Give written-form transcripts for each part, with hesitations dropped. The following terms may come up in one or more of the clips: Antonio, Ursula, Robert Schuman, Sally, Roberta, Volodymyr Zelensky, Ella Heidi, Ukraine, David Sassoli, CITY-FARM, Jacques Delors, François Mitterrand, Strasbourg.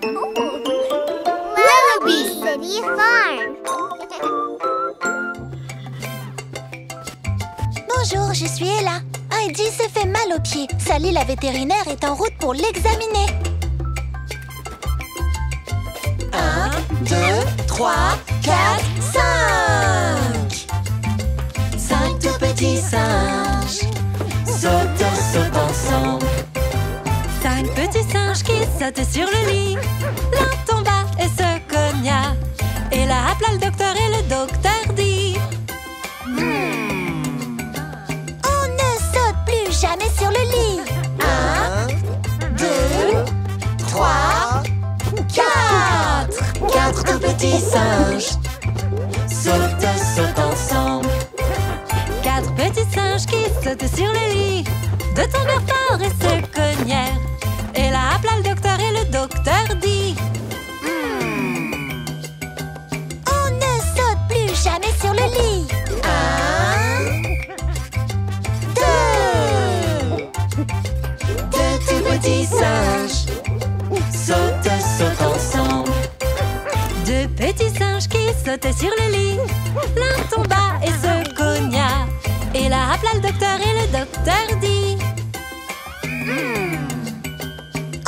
Lullaby City Farm. Bonjour, je suis Ella. Heidi s'est fait mal au pied. Sally, la vétérinaire, est en route pour l'examiner. 1, 2, 3, 4, 5. 5 tout petits singes sautent ensemble. 5 petits singes qui sautent sur le lit. L'un tomba et se cogna. Et là appela le docteur et le docteur dit: On ne saute plus jamais sur le lit. 1, 2, 3, 4. 4 tout petits singes sautent ensemble. 4 petits singes qui sautent sur le lit. 2 tombèrent fort et se cognèrent. Et là appela le docteur et le docteur dit: On ne saute plus jamais sur le lit. 1, 2. 2 tout petits singes sautent ensemble. 2 petits singes qui sautaient sur le lit. L'un tomba et se cogna. Et là appela le docteur et le docteur dit: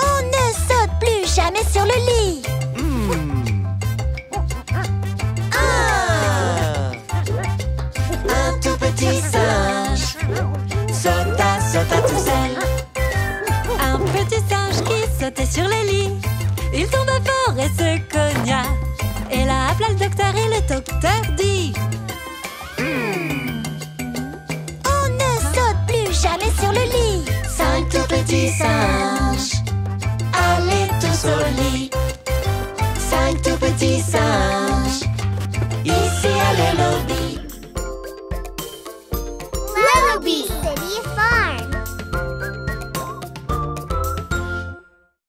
On ne saute plus jamais sur le lit. 1, tout petit singe sauta tout seul. Un petit singe qui sautait sur le lit. Il tomba fort et se cogna. Et là appela le docteur et le docteur dit: On ne saute plus jamais sur le lit. 5 tout petits singes, allez tous au lit. 5 tout petits singes, ici à le lobby. Lullaby City.